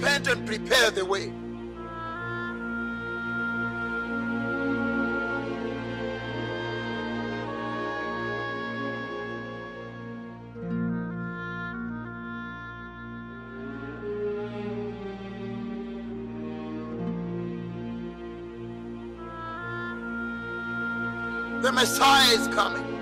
repent and prepare the way. The Messiah is coming.